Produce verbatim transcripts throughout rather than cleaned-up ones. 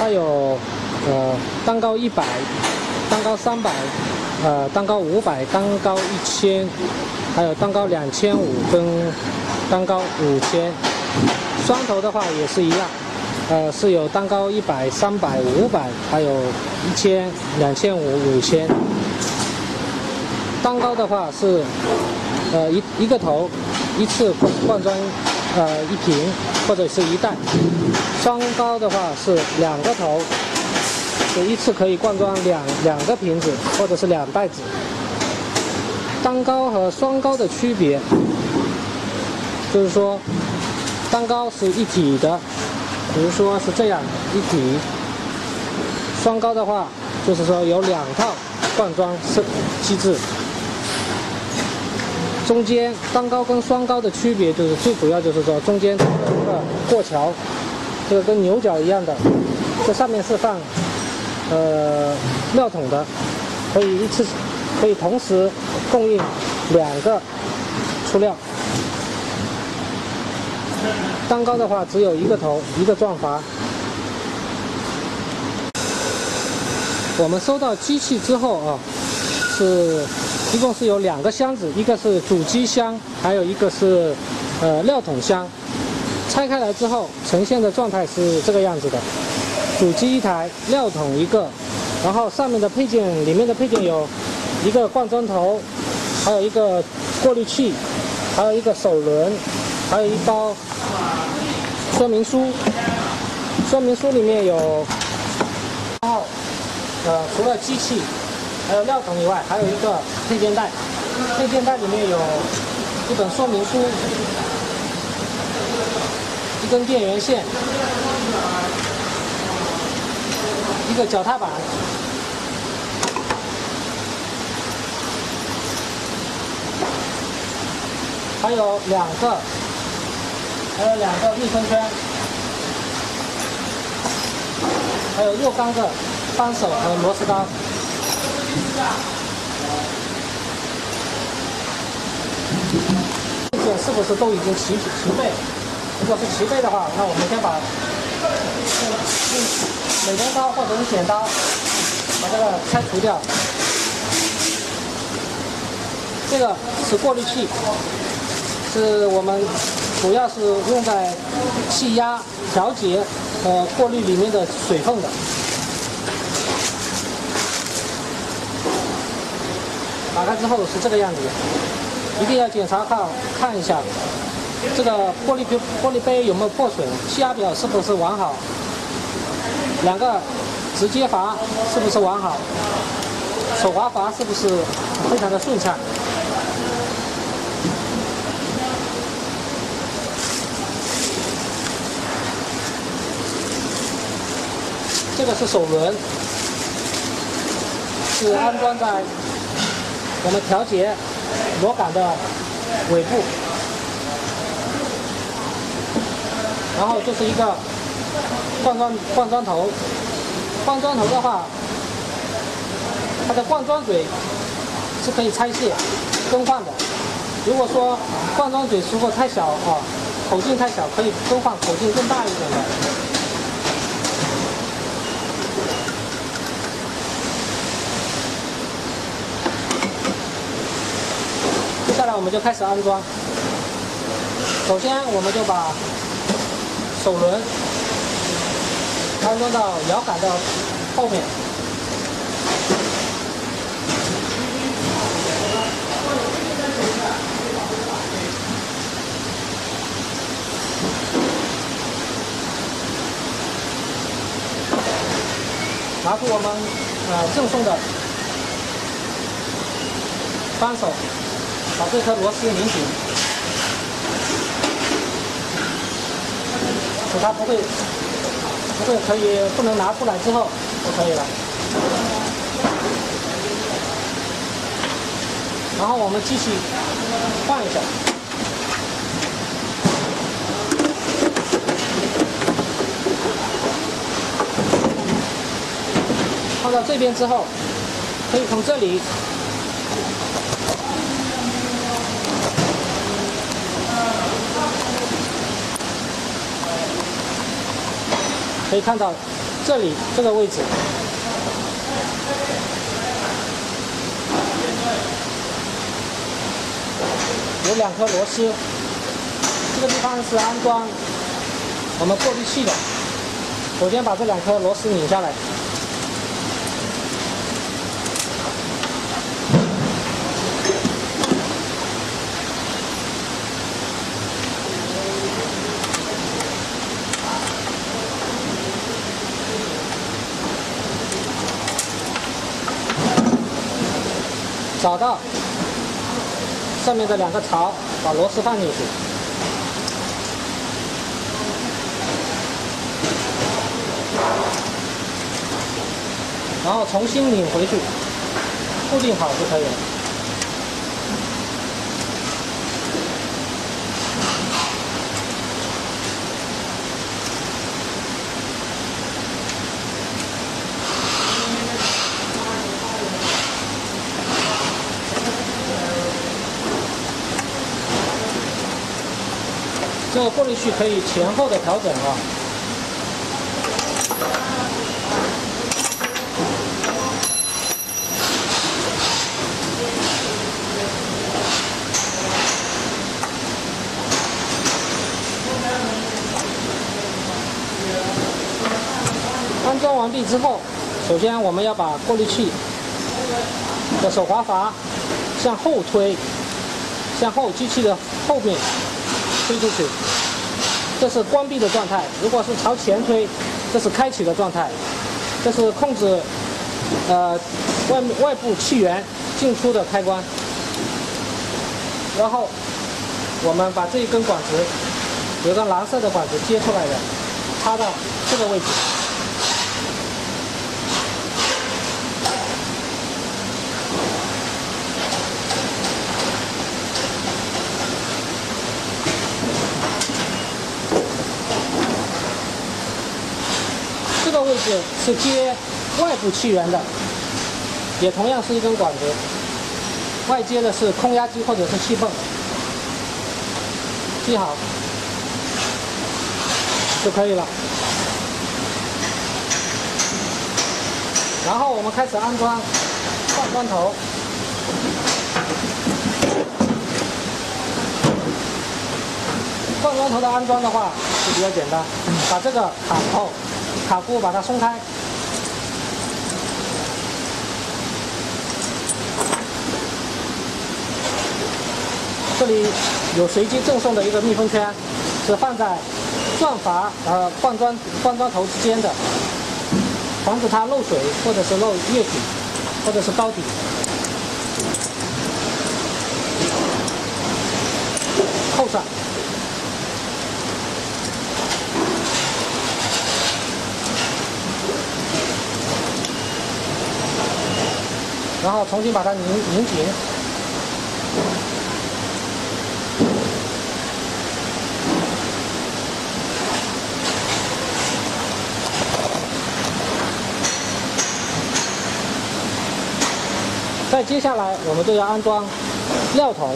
它有呃蛋糕一百，蛋糕三百，呃蛋糕五百，蛋糕一千，还有蛋糕两千五跟蛋糕五千。双头的话也是一样，呃是有蛋糕一百、三百、五百，还有一千、两千五、五千。蛋糕的话是呃一一个头一次灌装。 呃，一瓶或者是一袋。双糕的话是两个头，就一次可以灌装两两个瓶子或者是两袋子。单糕和双糕的区别，就是说，单糕是一体的，比如说是这样一体。双糕的话，就是说有两套灌装机制。 中间单糕跟双糕的区别就是最主要就是说中间这个过桥，这个跟牛角一样的，这上面是放呃料桶的，可以一次可以同时供应两个出料。单糕的话只有一个头一个转阀。我们收到机器之后啊，是。 一共是有两个箱子，一个是主机箱，还有一个是呃料桶箱。拆开来之后呈现的状态是这个样子的：主机一台，料桶一个，然后上面的配件里面的配件有一个灌装头，还有一个过滤器，还有一个手轮，还有一包说明书。说明书里面有，然后呃除了机器。 还有料桶以外，还有一个配件袋，配件袋里面有一本说明书，一根电源线，一个脚踏板，还有两个，还有两个密封圈，还有若干个扳手和螺丝刀。 配件是不是都已经齐齐备？如果是齐备的话，那我们先把用美工刀或者是剪刀把这个拆除掉。这个是过滤器，是我们主要是用在气压调节呃过滤里面的水分的。 打开之后是这个样子的，一定要检查看看一下，这个玻璃杯玻璃杯有没有破损，气压表是不是完好，两个直接阀是不是完好，手滑阀是不是非常的顺畅。这个是手轮，是安装在。 我们调节螺杆的尾部，然后就是一个灌装灌装头。灌装头的话，它的灌装嘴是可以拆卸更换的。如果说灌装嘴如果太小啊，口径太小，可以更换口径更大一点的。 接下来我们就开始安装。首先，我们就把手轮安装到摇杆的后面。拿出我们呃赠送的扳手。 把这颗螺丝拧紧，使它不会不会可以不能拿出来之后就可以了。然后我们继续换一下，放到这边之后，可以从这里。 可以看到，这里这个位置。 有两颗螺丝，这个地方是安装我们过滤器的。首先把这两颗螺丝拧下来，找到 上面的两个槽，把螺丝放进去，然后重新拧回去，固定好就可以了。这个过滤器可以前后的调整啊。安装完毕之后，首先我们要把过滤器的手滑阀向后推，向后机器的后面 推出去，这是关闭的状态；如果是朝前推，这是开启的状态。这是控制呃外外部气源进出的开关。然后我们把这一根管子，有个蓝色的管子接出来的，插到这个位置。位置是接外部气源的，也同样是一根管子，外接的是空压机或者是气泵。系好就可以了。然后我们开始安装换装头。 换装头的安装的话就比较简单，把这个卡扣、卡箍把它松开，这里有随机赠送的一个密封圈，是放在转阀和换装换装头之间的，防止它漏水或者是漏液体或者是膏体。 扣上，然后重新把它拧拧紧，再接下来我们就要安装料桶。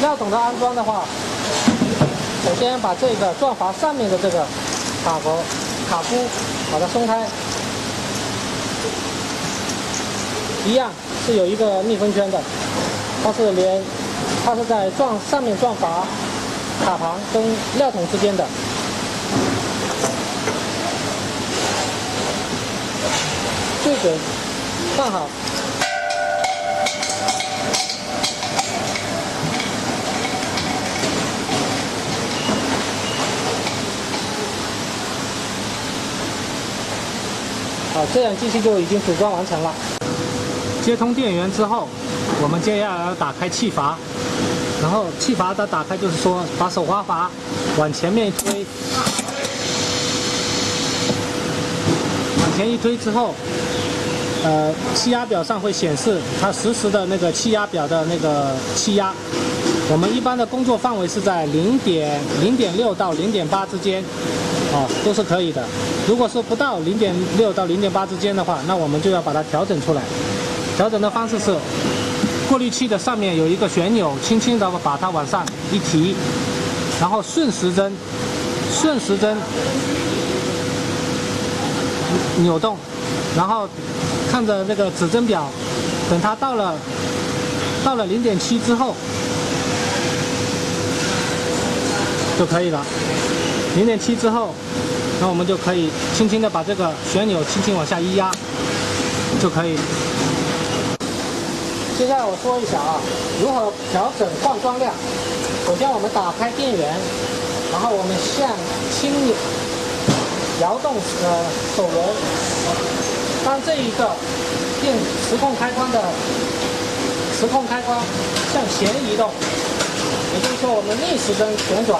料桶的安装的话，首先把这个转阀上面的这个卡口、卡箍把它松开，一样是有一个密封圈的，它是连它是在转上面转阀卡盘跟料桶之间的，对准放好。 好，这样机器就已经组装完成了。接通电源之后，我们接下来要打开气阀，然后气阀的打开就是说，把手滑阀往前面一推，往前一推之后，呃，气压表上会显示它实时的那个气压表的那个气压。我们一般的工作范围是在零点零点六到零点八之间。 哦，都是可以的。如果是不到 零点六 到 零点八 之间的话，那我们就要把它调整出来。调整的方式是，过滤器的上面有一个旋钮，轻轻的把它往上一提，然后顺时针，顺时针扭动，然后看着那个指针表，等它到了到了 零点七 之后就可以了。 零点七 之后，那我们就可以轻轻的把这个旋钮轻轻往下一压，就可以。接下来我说一下啊，如何调整换装量。首先我们打开电源，然后我们向轻摇动呃手轮，当这一个电磁控开关的磁控开关向前移动，也就是说我们逆时针旋转。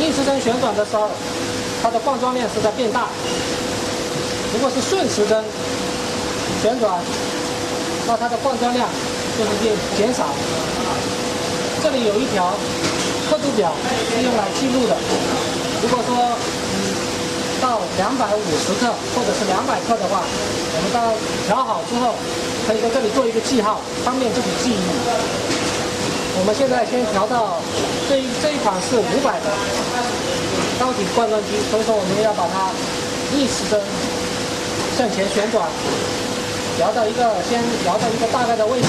逆时针旋转的时候，它的换装量是在变大。如果是顺时针旋转，那它的换装量就是变减少。这里有一条刻度表是用来记录的。如果说到两百五十克或者是两百克的话，我们到调好之后，可以在这里做一个记号，方便自己记忆。 我们现在先调到这一这一款是五百的高级冠状机，所以说我们要把它逆时针向前旋转，摇到一个先摇到一个大概的位置，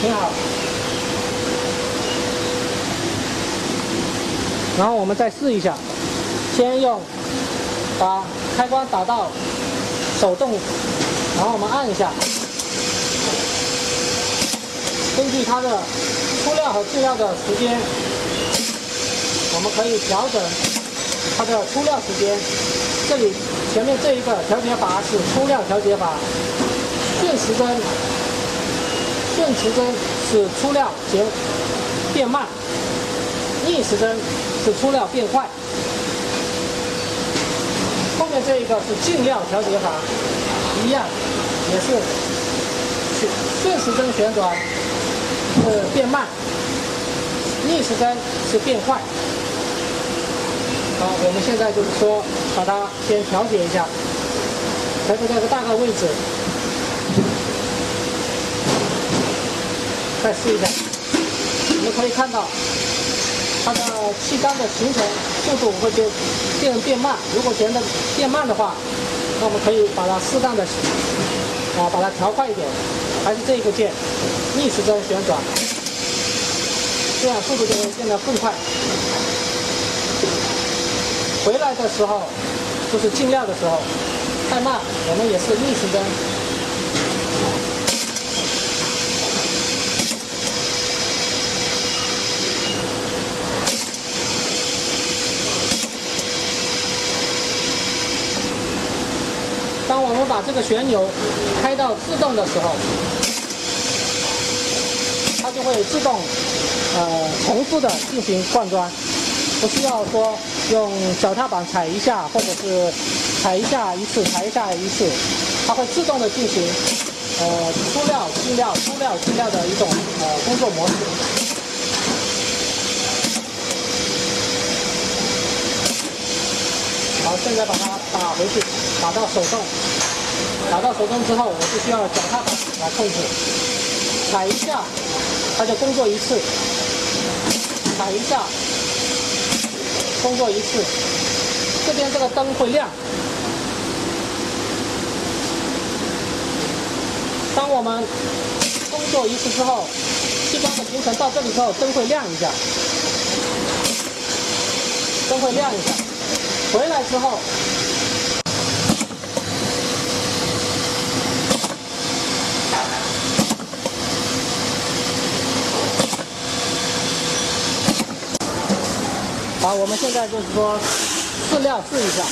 挺好。然后我们再试一下，先用把开关打到手动，然后我们按一下。 根据它的出料和进料的时间，我们可以调整它的出料时间。这里前面这一个调节阀是出料调节阀，顺时针顺时针使出料节变慢，逆时针使出料变快。后面这一个是进料调节阀，一样也是顺时针旋转。 是变慢，逆时针是变快。好，我们现在就是说，把它先调节一下，调整到个大概位置，再试一下。我们可以看到，它的气缸的形成速度会变变变慢。如果觉得变慢的话，那我们可以把它适当的啊，把它调快一点。 还是这个键，逆时针旋转，这样速度就会变得更快。回来的时候，就是进料的时候，太慢，我们也是逆时针。当我们把这个旋钮开到自动的时候， 它就会自动，呃，重复的进行换装，不需要说用脚踏板踩一下，或者是踩一下一次，踩一下一次，它会自动的进行，呃，出料、进料、出料、进料的一种呃工作模式。好，现在把它打回去，打到手动，打到手动之后，我们就需要脚踏板来控制。 踩一下，它就工作一次；踩一下，工作一次。这边这个灯会亮。当我们工作一次之后，气缸的行程到这里之后，灯会亮一下，灯会亮一下。回来之后。 好，我们现在就是说试料试一下。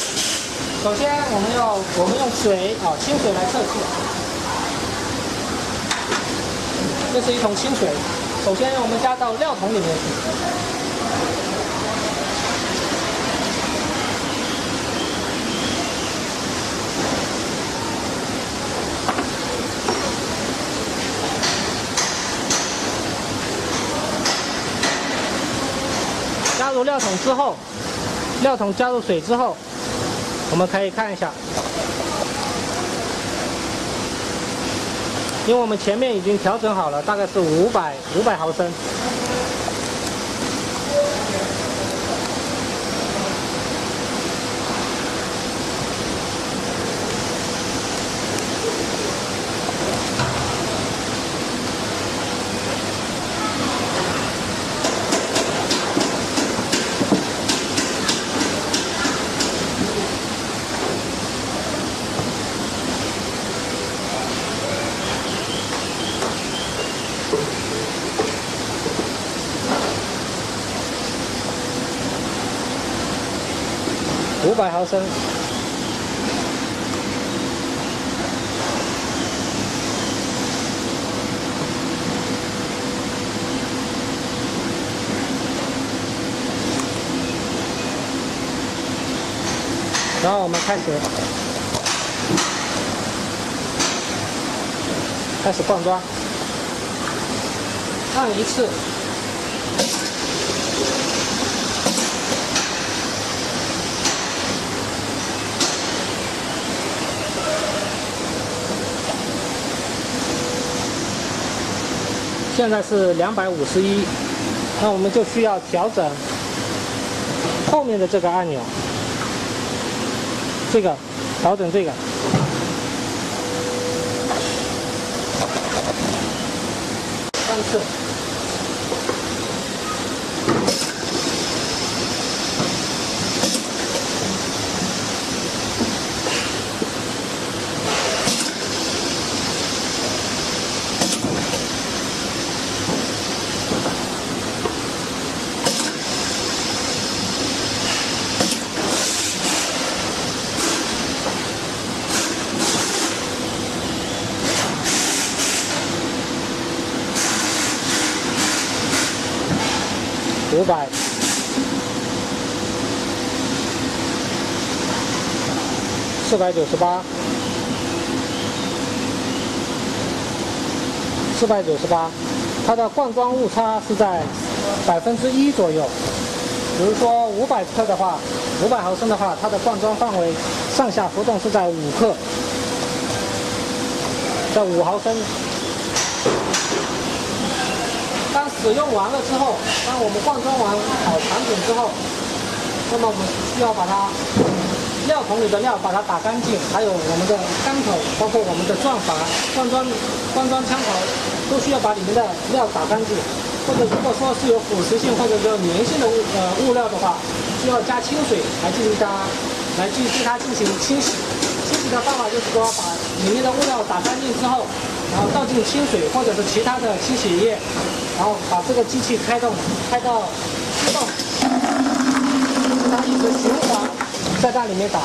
首先，我们要我们用水啊、哦、清水来测试。这是一桶清水，首先我们加到料桶里面去。加入料桶之后，料桶加入水之后，我们可以看一下，因为我们前面已经调整好了，大概是五百五百毫升。五百毫升。然后我们开始开始灌装，烫一次。 现在是两百五十一，那我们就需要调整后面的这个按钮，这个调整这个，三次，五百，四百九十八，四百九十八，它的灌装误差是在百分之一左右。比如说五百克的话，五百毫升的话，它的灌装范围上下浮动是在五克，在五毫升。 当使用完了之后，当我们灌装完好产品之后，那么我们需要把它料桶里的料把它打干净，还有我们的缸口，包括我们的转阀、灌装、灌装枪口，都需要把里面的料打干净。或者如果说是有腐蚀性或者有粘性的物呃物料的话，需要加清水来进行它来去对它进行清洗。清洗的方法就是说把里面的物料打干净之后。 然后倒进清水或者是其他的清洗液，然后把这个机器开动，开到自动，它一直循环，在那里面打。